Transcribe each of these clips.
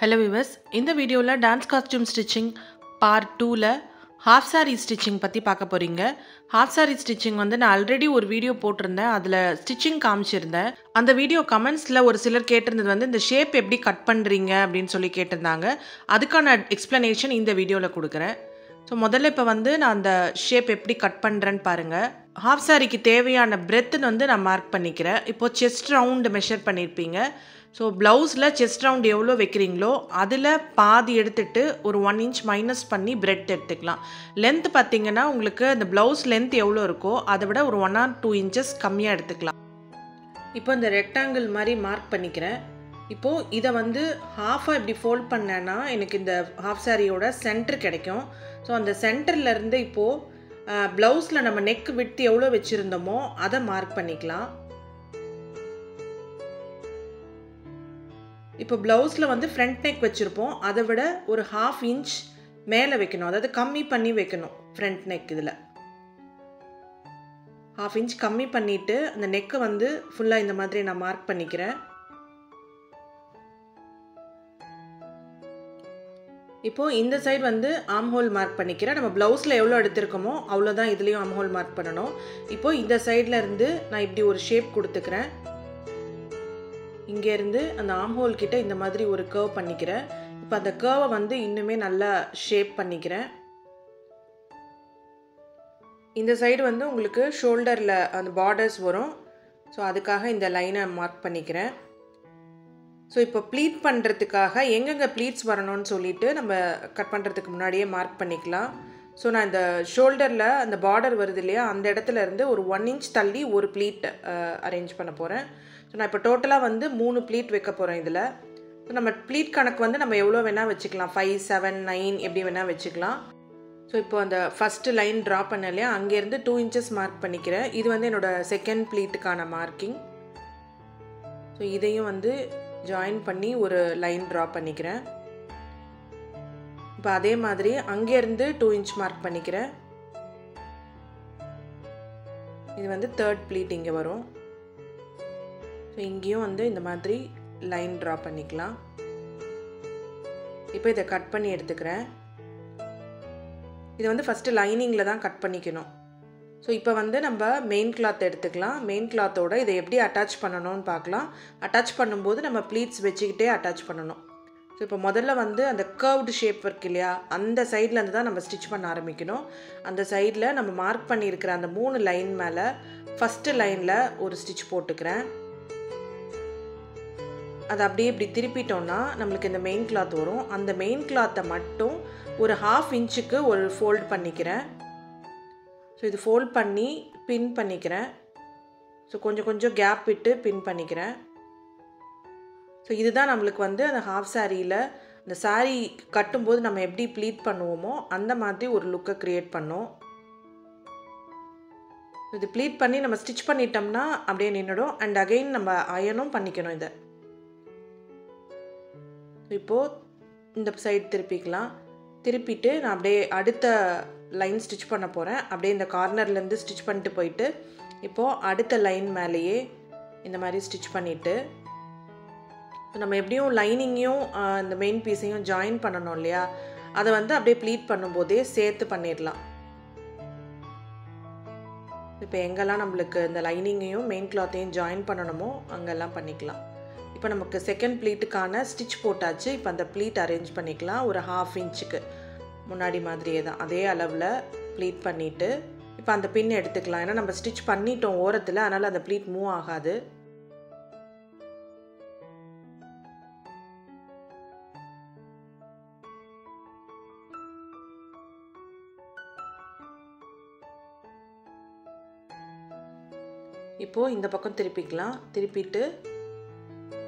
Hello viewers, in the video la dance costume stitching part 2 la half saree stitching பத்தி பார்க்க போறீங்க. Half saree stitching வந்து நான் already ஒரு வீடியோ போட்டுறேன். அதுல ஸ்டிச்சிங் காமிச்சிருந்தேன். அந்த வீடியோ கமெண்ட்ஸ்ல ஒரு சிலர் கேட்டிருந்தது வந்து இந்த ஷேப் எப்படி கட் பண்றீங்க அப்படினு சொல்லி கேட்டிருந்தாங்க. அதுக்கான எக்ஸ்பிளனேஷன் இந்த வீடியோல கொடுக்கிறேன். சோ முதல்ல இப்ப வந்து நான் அந்த ஷேப் எப்படி கட் பண்றேன்னு பாருங்க. Half saree க்கு தேவையான breadth வந்து நான் மார்க் பண்ணிக்கிறேன். இப்போ chest round measure பண்ணிருப்பீங்க. So blouse la chest round evlo vekringlo adula paadi eduthittu or 1 inch minus panni breadth eduthikalam length pathingana ungalku the blouse length evlo iruko adavida or 1 or 2 inches kammiya eduthikalam ipo indha rectangle mari mark panikiren ipo idha vandu half a ipdi fold pannana enakku indha half saree oda center kedaikum so and the center la irundhe ipo blouse la nama neck width evlo vechirundamo adha mark panikalam இப்போ ப்ளவுஸ்ல வந்து front neck வெச்சிருப்போம் அதை விட ஒரு 1/2 inch மேலே வைக்கணும் அதாவது கம்மி பண்ணி வைக்கணும் ஃப்ரண்ட் neck இதுல 1/2 inch கம்மி பண்ணிட்டு அந்த neck வந்து ஃபுல்லா இந்த மாதிரி நான் மார்க் பண்ணிக்கிறேன் இப்போ இந்த சைடு வந்து ஆர்ம் ஹோல் மார்க் பண்ணிக்கிறேன் நம்ம ப்ளவுஸ்ல எவ்வளவு எடுத்துக்கோமோ அவ்வளவுதான் இதுலயும் ஆர்ம் ஹோல் மார்க் பண்ணனும் இப்போ இந்த சைடுல இருந்து நான் இப்படி ஒரு ஷேப் கொடுத்துக்கிறேன் இங்கே இருந்து அந்த ஆர்ம் ஹோல் கிட்ட இந்த மாதிரி ஒரு கர்வ் பண்ணிக்கிறேன் இப்போ அந்த கர்வை வந்து இன்னுமே நல்லா ஷேப் பண்ணிக்கிறேன் இந்த சைடு வந்து உங்களுக்கு ஷோல்டர்ல அந்த பார்டர்ஸ் வரும் சோ அதுக்காக இந்த லைனை மார்க் பண்ணிக்கிறேன் சோ இப்போ ப்ளீட் பண்றதுக்காக எங்கங்க ப்ளீட்ஸ் வரணும்னு சொல்லிட்டு நம்ம கட் பண்றதுக்கு முன்னாடியே மார்க் பண்ணிக்கலாம் சோ நான் இந்த ஷோல்டர்ல அந்த border வருது இல்லையா அந்த இடத்துல இருந்து ஒரு 1 inch தள்ளி ஒரு ப்ளீட் அரேஞ்ச் பண்ண போறேன் சோ நான் இப்ப டோட்டலா வந்து 3 ப்ளீட் வைக்க போறேன் இதுல சோ நம்ம ப்ளீட் கணக்கு வந்து நம்ம எவ்வளவு வேணா வெச்சுக்கலாம் 5 7 9 எப்படி வேணா வெச்சுக்கலாம் சோ இப்போ அந்த ஃபர்ஸ்ட் லைன் டிரா பண்ணல அங்க இருந்து 2 inches மார்க் பண்ணிக்கிறேன் இது வந்து என்னோட செகண்ட் ப்ளீட்கான மார்க்கிங் சோ இதையும் வந்து ஜாயின் பண்ணி ஒரு லைன் டிரா பண்ணிக்கிறேன் இப்ப அதே மாதிரி அங்க இருந்து 2 inch மார்க் பண்ணிக்கிறேன் இது வந்து third pleat இங்க வரும் சோ இங்கேயும் வந்து இந்த மாதிரி லைன் டிரா பண்ணிக்கலாம் இப்போ இத கட் பண்ணி எடுத்துக்கிறேன் இது வந்து ஃபர்ஸ்ட் லைனிங்ல தான் கட் பண்ணிக்கணும் சோ இப்போ வந்து நம்ம மெயின் கிளாத் எடுத்துக்கலாம் மெயின் கிளாத்தோட இத எப்படி அட்டாச் பண்ணனும்னு பார்க்கலாம் அட்டாச் பண்ணும்போது நம்ம ப்ளீட்ஸ் வெச்சிட்டே அட்டாச் பண்ணனும் சோ இப்போ முதல்ல வந்து அந்த கர்வ்ட் ஷேப் வர்க்கலையா அந்த சைடுல இருந்து தான் நம்ம ஸ்டிட்ச் பண்ண ஆரம்பிக்கணும் அந்த சைடுல நம்ம மார்க் பண்ணி இருக்கிற அந்த மூணு லைன் மேல ஃபர்ஸ்ட் லைன்ல ஒரு ஸ்டிட்ச் போட்டுக்கிறேன் அது அப்படியே இப்படி திருப்பிட்டோம்னா நமக்கு இந்த மெயின் கிளாத் வரும் அந்த மெயின் கிளாத்தை மட்டும் ஒரு 1/2 இன்ச்சுக்கு ஒரு ஃபோல்ட் பண்ணிக்கிறேன் சோ இது ஃபோல்ட் பண்ணி பின் பண்ணிக்கிறேன் சோ கொஞ்சம் கொஞ்சம் கேப் விட்டு பின் பண்ணிக்கிறேன் சோ இதுதான் நமக்கு வந்து அந்த ஹாஃப் சாரீல அந்த சாரி கட்டும்போது நம்ம எப்படி ப்ளீட் பண்ணுவோமோ அந்த மாதிரி ஒரு லுக்க கிரியேட் பண்ணோம் இது ப்ளீட் பண்ணி நம்ம ஸ்டிட்ச் பண்ணிட்டோம்னா அப்படியே நின்னுடும் and again நம்ம அயனும் பண்ணிக்கணும் இத இப்போ இந்த சைடு திருப்பிக்கலாம் திருப்பிட்டு நான் அப்படியே அடுத்த லைன் ஸ்டிட்ச் பண்ண போறேன் அப்படியே இந்த கார்னர்ல இருந்து ஸ்டிட்ச் பண்ணிட்டு போயிட்டு இப்போ அடுத்த லைன் மேலயே இந்த மாதிரி ஸ்டிட்ச் பண்ணிட்டு நம்ம எப்படியும் லைனிங்கையும் அந்த மெயின் பீஸையும் ஜாயின் பண்ணனும் இல்லையா அதை வந்து அப்படியே ப்ளீட் பண்ணும்போதே சேர்த்து பண்ணிடலாம் இப்போ எங்கெல்லாம் நமக்கு இந்த லைனிங்கையும் மெயின் கிளாத்தையும் ஜாயின் பண்ணணுமோ அங்கெல்லாம் பண்ணிக்கலாம் இப்போ நமக்கு செகண்ட் ப்ளீட்டுக்கான ஸ்டிட்ச் போட்டாச்சு இப்போ அந்த ப்ளீட் அரேஞ்ச் பண்ணிக்கலாம் ஒரு 1/2 இன்ச்சுக்கு முன்னாடி மாதிரியே தான் அதே அளவில் ப்ளீட் பண்ணிட்டு இப்போ அந்த பின் எடுத்துக்கலாம் ஏன்னா நம்ம ஸ்டிட்ச் பண்ணிட்டோம் ஓரத்தில் அதனால அந்த ப்ளீட் மூவ் ஆகாது இப்போ இந்த பக்கம் திருப்பிக்கலாம் திருப்பிட்டு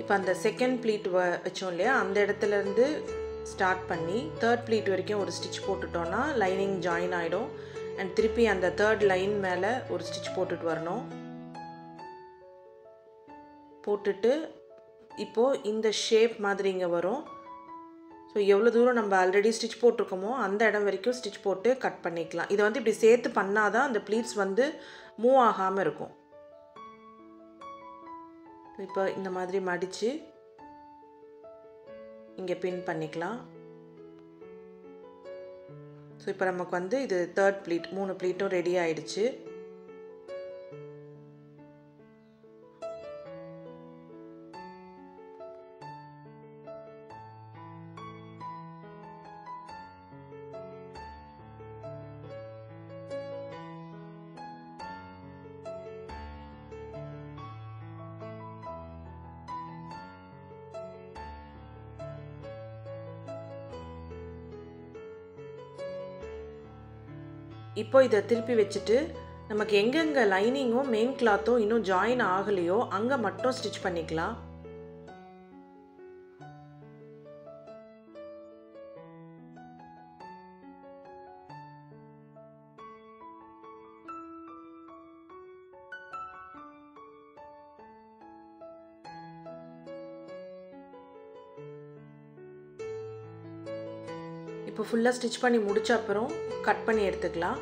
இப்போ அந்த செகண்ட் ப்ளீட் வச்சோம் இல்லையா அந்த இடத்துல இருந்து ஸ்டார்ட் பண்ணி தேர்ட் ப்ளீட் வரைக்கும் ஒரு ஸ்டிட்ச் போட்டுட்டோம்னா லைனிங் ஜாயின் ஆயிடும் அண்ட் திருப்பி அந்த தேர்ட் லைன் மேல ஒரு ஸ்டிட்ச் போட்டுட்டு வரணும் போட்டுட்டு இப்போ இந்த ஷேப் மாதிரி இங்க வரும் சோ எவ்வளவு தூரம் நம்ம ஆல்ரெடி ஸ்டிட்ச் போட்டுருக்கோமோ அந்த இடம் வரைக்கும் ஸ்டிட்ச் போட்டு கட் பண்ணிக்கலாம் இது வந்து இப்படி சேர்த்து பண்ணாதான் அந்த ப்ளீட்ஸ் வந்து மூவ் ஆகாம இருக்கும் இப்போ இந்த மாதிரி மடிச்சு இங்கே பின் பண்ணிக்கலாம். ஸோ இப்போ நமக்கு வந்து இது தேர்ட் ப்ளீட், 3 ப்ளீட்டும் ரெடி ஆயிடுச்சு. இப்போ இதை திருப்பி வச்சுட்டு நமக்கு எங்கெங்கே லைனிங்கோ மெயின் கிளாத்தோ இன்னும் ஜாயின் ஆகலையோ அங்கே மட்டும் ஸ்டிச் பண்ணிக்கலாம். இப்போ ஃபுல்லாக ஸ்டிச் பண்ணி முடிச்ச அப்புறம் கட் பண்ணி எடுத்துக்கலாம்.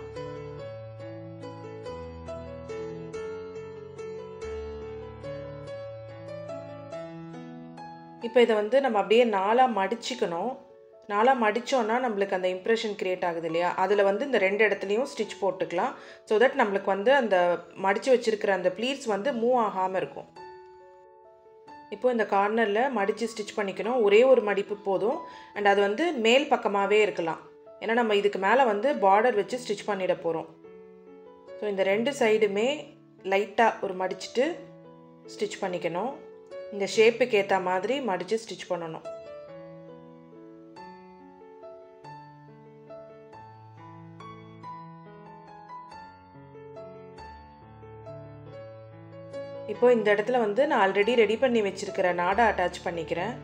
இப்போ இதை வந்து நம்ம அப்படியே நாலாக மடிச்சுக்கணும். நாலாக மடித்தோன்னா நம்மளுக்கு அந்த இம்ப்ரெஷன் கிரியேட் ஆகுது இல்லையா, அதில் வந்து இந்த 2 இடத்துலையும் ஸ்டிச் போட்டுக்கலாம். ஸோ தட் நம்மளுக்கு வந்து அந்த மடித்து வச்சுருக்கிற அந்த ப்ளீட்ஸ் வந்து மூவ் ஆகாமல் இருக்கும். இப்போ இந்த கார்னரில் மடித்து ஸ்டிச் பண்ணிக்கணும். ஒரே ஒரு மடிப்பு போதும். அண்ட் அது வந்து மேல் பக்கமாகவே இருக்கலாம், ஏன்னா நம்ம இதுக்கு மேலே வந்து பார்டர் வச்சு ஸ்டிச் பண்ணிட போகிறோம். ஸோ இந்த 2 சைடுமே லைட்டாக ஒரு மடிச்சுட்டு ஸ்டிச் பண்ணிக்கணும். இந்த ஷேப்புக்கு ஏற்ற மாதிரி மடித்து ஸ்டிச் பண்ணணும். இப்போ இந்த இடத்துல வந்து நான் ஆல்ரெடி ரெடி பண்ணி வச்சிருக்கிற நாடை அட்டாச் பண்ணிக்கிறேன்.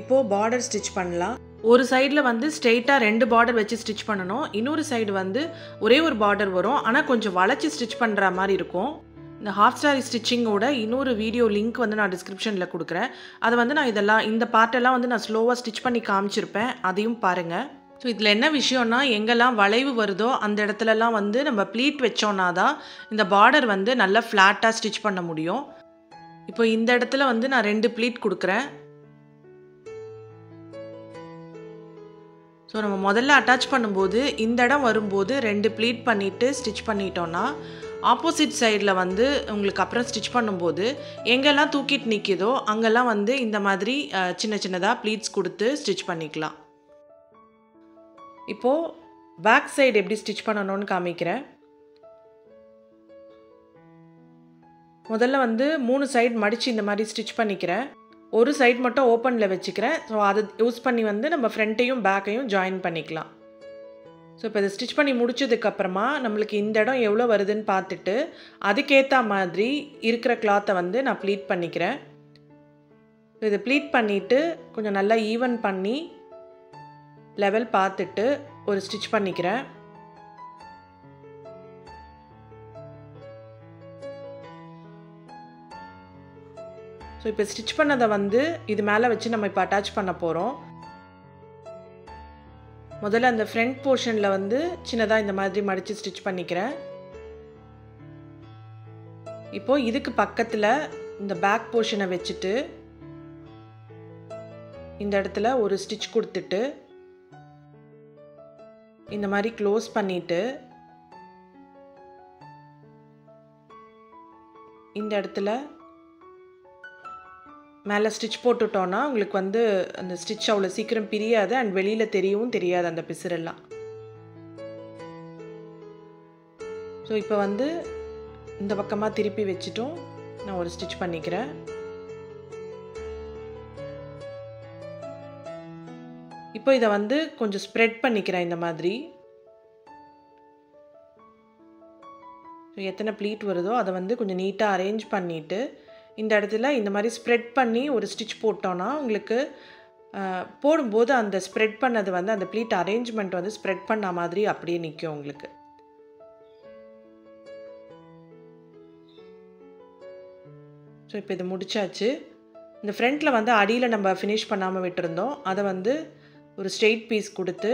இப்போ பார்டர் ஸ்டிச் பண்ணலாம். ஒரு சைடில் வந்து ஸ்ட்ரெயிட்டாக 2 பார்டர் வச்சு ஸ்டிச் பண்ணணும். இன்னொரு சைடு வந்து ஒரே ஒரு பார்டர் வரும், ஆனால் கொஞ்சம் வளைச்சி ஸ்டிச் பண்ணுற மாதிரி இருக்கும். இந்த ஹாஃப் சாரி ஸ்டிச்சிங்கோட இன்னொரு வீடியோ லிங்க் வந்து நான் டிஸ்கிரிப்ஷனில் கொடுக்குறேன். அதை வந்து நான் இதெல்லாம் இந்த பார்ட்டெல்லாம் வந்து நான் ஸ்லோவாக ஸ்டிச் பண்ணி காமிச்சிருப்பேன், அதையும் பாருங்கள். ஸோ இதில் என்ன விஷயம்னா, எங்கெல்லாம் வளைவு வருதோ அந்த இடத்துலலாம் வந்து நம்ம ப்ளீட் வச்சோன்னா தான் இந்த பார்டர் வந்து நல்லா ஃப்ளாட்டாக ஸ்டிச் பண்ண முடியும். இப்போ இந்த இடத்துல வந்து நான் 2 ப்ளீட் கொடுக்குறேன். ஸோ நம்ம முதல்ல அட்டாச் பண்ணும்போது இந்த இடம் வரும்போது 2 ப்ளீட் பண்ணிவிட்டு ஸ்டிச் பண்ணிட்டோன்னா, ஆப்போசிட் சைடில் வந்து உங்களுக்கு அப்புறம் ஸ்டிச் பண்ணும்போது எங்கெல்லாம் தூக்கிட்டு நிற்கிதோ அங்கெல்லாம் வந்து இந்த மாதிரி சின்ன சின்னதாக ப்ளீட்ஸ் கொடுத்து ஸ்டிச் பண்ணிக்கலாம். இப்போது பேக் சைடு எப்படி ஸ்டிச் பண்ணணும்னு காமிக்கிறேன். முதல்ல வந்து 3 சைடு மடித்து இந்த மாதிரி ஸ்டிச் பண்ணிக்கிறேன். ஒரு சைடு மட்டும் ஓப்பனில் வச்சுக்கிறேன். ஸோ அதை யூஸ் பண்ணி வந்து நம்ம ஃப்ரண்ட்டையும் பேக்கையும் ஜாயின் பண்ணிக்கலாம். ஸோ இப்போ இதை ஸ்டிச் பண்ணி முடிச்சதுக்கப்புறமா நம்மளுக்கு இந்த இடம் எவ்வளோ வருதுன்னு பார்த்துட்டு அதுக்கேற்ற மாதிரி இருக்கிற கிளாத்தை வந்து நான் ப்ளீட் பண்ணிக்கிறேன். இதை ப்ளீட் பண்ணிவிட்டு கொஞ்சம் நல்லா ஈவன் பண்ணி லெவல் பார்த்துட்டு ஒரு ஸ்டிச் பண்ணிக்கிறேன். ஸோ இப்போ ஸ்டிச் பண்ணதை வந்து இது மேலே வச்சு நம்ம இப்போ அட்டாச் பண்ண போகிறோம். முதல்ல அந்த ஃப்ரண்ட் போர்ஷனில் வந்து சின்னதாக இந்த மாதிரி மடித்து ஸ்டிச் பண்ணிக்கிறேன். இப்போது இதுக்கு பக்கத்தில் இந்த பேக் போர்ஷனை வச்சுட்டு இந்த இடத்துல ஒரு ஸ்டிச் கொடுத்துட்டு இந்த மாதிரி க்ளோஸ் பண்ணிவிட்டு இந்த இடத்துல மேலே ஸ்டிச் போட்டுட்டோன்னா உங்களுக்கு வந்து அந்த ஸ்டிச் அவ்வளோ சீக்கிரம் பிரியாது, அண்ட் வெளியில் தெரியவும் தெரியாது அந்த பிசுரெல்லாம். ஸோ இப்போ வந்து இந்த பக்கமாக திருப்பி வச்சுட்டும் நான் ஒரு ஸ்டிச் பண்ணிக்கிறேன். இப்போ இதை வந்து கொஞ்சம் ஸ்ப்ரெட் பண்ணிக்கிறேன் இந்த மாதிரி. எத்தனை ப்ளீட் வருதோ அதை வந்து கொஞ்சம் நீட்டாக அரேஞ்ச் பண்ணிவிட்டு இந்த இடத்துல இந்த மாதிரி ஸ்ப்ரெட் பண்ணி ஒரு ஸ்டிச் போட்டோன்னா உங்களுக்கு போடும்போது அந்த ஸ்ப்ரெட் பண்ணது வந்து அந்த ப்ளீட் அரேஞ்ச்மெண்ட் வந்து ஸ்ப்ரெட் பண்ண மாதிரி அப்படியே நிற்கும் உங்களுக்கு. ஸோ இப்போ இது முடிச்சாச்சு. இந்த ஃப்ரண்ட்டில் வந்து அடியில் நம்ம ஃபினிஷ் பண்ணாமல் விட்டுருந்தோம், அதை வந்து ஒரு ஸ்ட்ரெயிட் பீஸ் கொடுத்து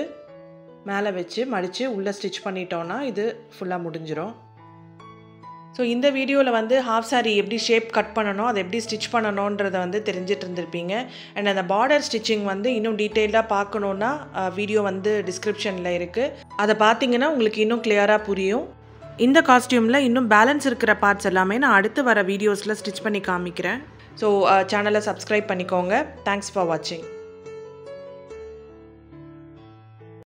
மேலே வச்சு மடித்து உள்ளே ஸ்டிச் பண்ணிட்டோன்னா இது ஃபுல்லாக முடிஞ்சிடும். So in the video la vandu half saree eppadi shape cut panano adu eppadi stitch panano nradha vandu therinjittirundhirpeenga and the border stitching vandu innum detailed ah paakanona video vandu description la irukku adha paathinga ungalku innum clear ah puriyum இந்த காஸ்டியூம்ல இன்னும் balance இருக்கிற parts எல்லாமே நான் அடுத்து வர வீடியோஸ்ல stitch பண்ணி காமிக்கிறேன். சோ சேனலை சப்ஸ்கிரைப் பண்ணிக்கோங்க. Thanks for watching.